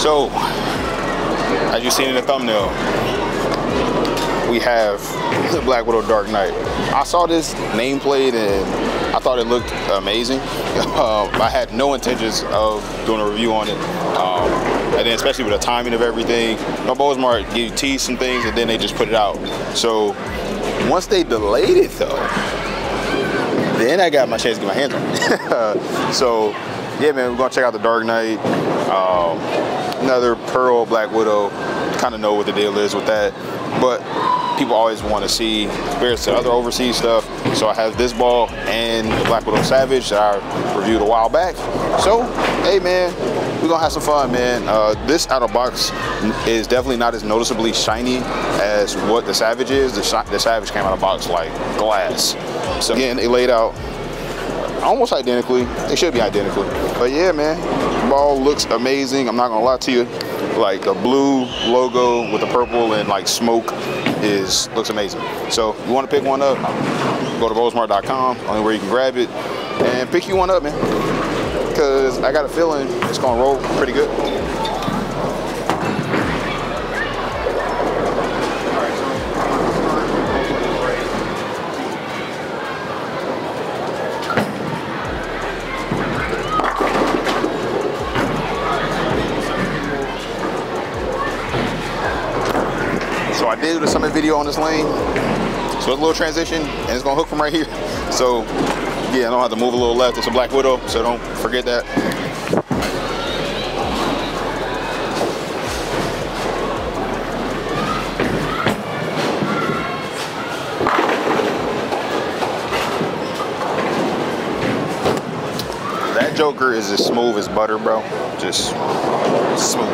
So, as you've seen in the thumbnail, we have the Black Widow Dark Night. I saw this nameplate and I thought it looked amazing. I had no intentions of doing a review on it. And then especially with the timing of everything, Bowlersmart gave you teased some things and then they just put it out. So once they delayed it though, then I got my chance to get my hands on it. So yeah, man, we're gonna check out the Dark Night. Another Pearl Black Widow, kind of know what the deal is with that. But people always want to see compared to other overseas stuff. So I have this ball and Black Widow Savage that I reviewed a while back. So, hey man, we're gonna have some fun, man. This out of box is definitely not as noticeably shiny as what the Savage is. The Savage came out of box like glass. So again, they laid out almost identically. They should be identical. But yeah, man, the ball looks amazing. I'm not gonna lie to you. Like the blue logo with the purple and like smoke looks amazing. So if you want to pick one up, go to Bowlersmart.com, only where you can grab it, and pick you one up, man. Cause I got a feeling it's gonna roll pretty good. So I did a summit video on this lane. So it's a little transition and it's gonna hook from right here. So yeah, I don't have to move a little left. It's a Black Widow, so don't forget that. That Joker is as smooth as butter, bro. Just smooth.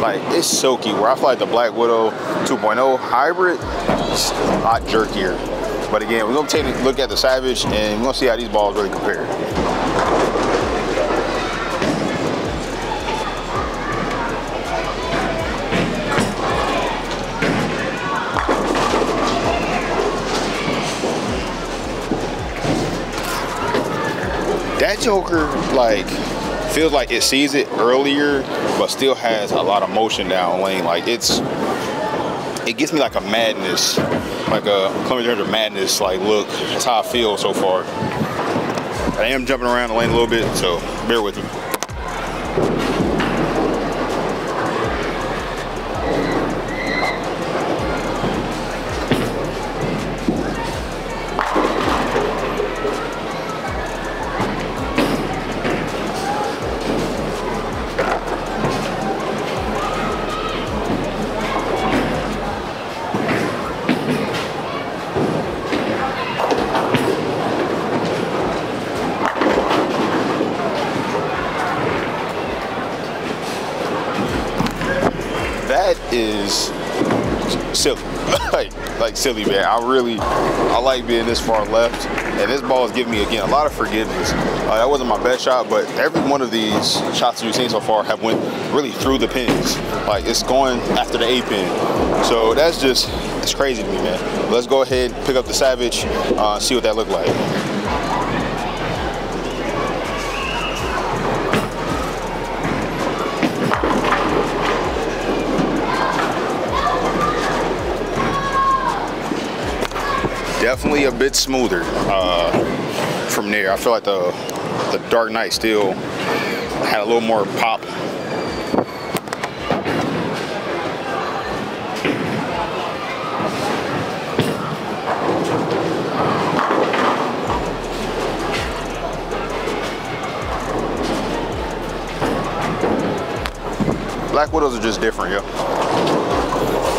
Like, it's silky, where I feel like the Black Widow 2.0 Hybrid is a lot jerkier. But again, we're gonna take a look at the Savage and we're gonna see how these balls really compare. That Joker, like, feels like it sees it earlier, but still has a lot of motion down lane. Like it gives me like a madness, like a Columbia Desert Madness like look. That's how I feel so far. I am jumping around the lane a little bit, so bear with me. That is silly, like silly, man. I like being this far left, and this ball is giving me, again, a lot of forgiveness. That wasn't my best shot, but every one of these shots we've seen so far have went really through the pins. Like, it's going after the A pin. So that's just, it's crazy to me, man. Let's go ahead, pick up the Savage, see what that looked like. Definitely a bit smoother from there. I feel like the Dark Knight still had a little more pop. Black Widows are just different, yo.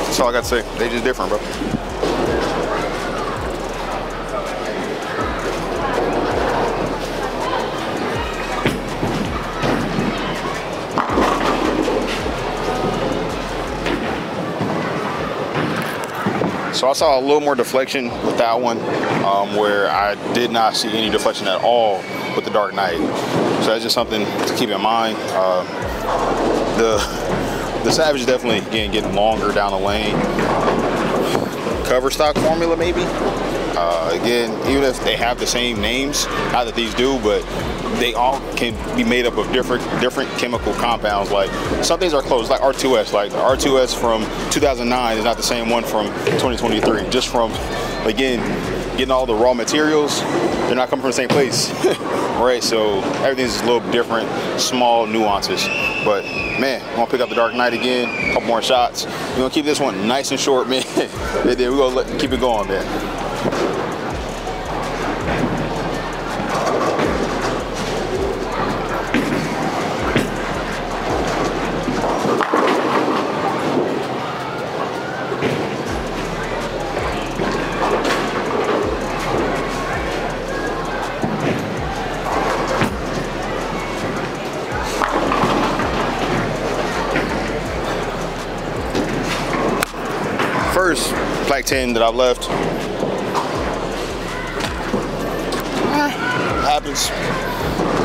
That's all I got to say. They just different, bro. So I saw a little more deflection with that one, where I did not see any deflection at all with the Dark Knight. So that's just something to keep in mind. The Savage definitely, again, getting longer down the lane. Cover stock formula, maybe? Again, even if they have the same names, not that these do, but they all can be made up of different chemical compounds. Like some things are close, like R2S. Like the R2S from 2009 is not the same one from 2023. Just from, again, getting all the raw materials, they're not coming from the same place, right? So everything's a little different, small nuances. But man, I'm gonna pick up the Dark Knight again, a couple more shots. We're gonna keep this one nice and short, man. We're gonna keep it going, man. First Black 10 that I've left. Happens.